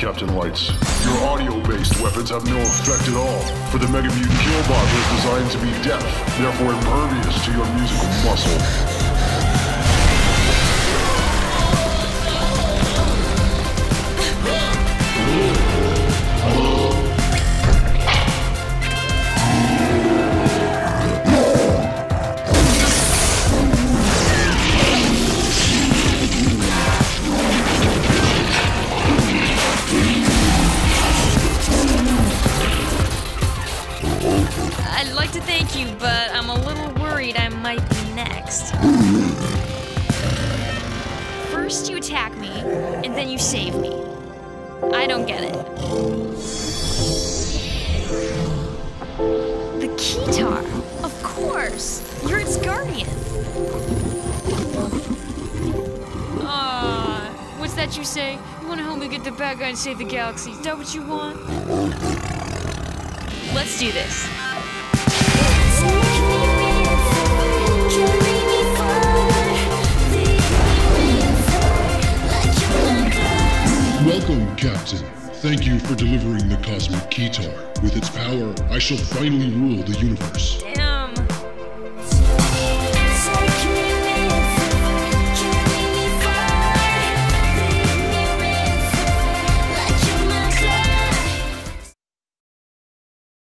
Captain Lights. Your audio-based weapons have no effect at all, for the Mega Mute Killbox is designed to be deaf, therefore impervious to your musical muscle. I'd like to thank you, but I'm a little worried I might be next. First you attack me, and then you save me. I don't get it. The keytar, of course. You're its guardian. What's that you say? You want to help me get the bad guy and save the galaxy? Is that what you want? Let's do this. Welcome, Captain. Thank you for delivering the Cosmic Keytar. With its power, I shall finally rule the universe. Damn.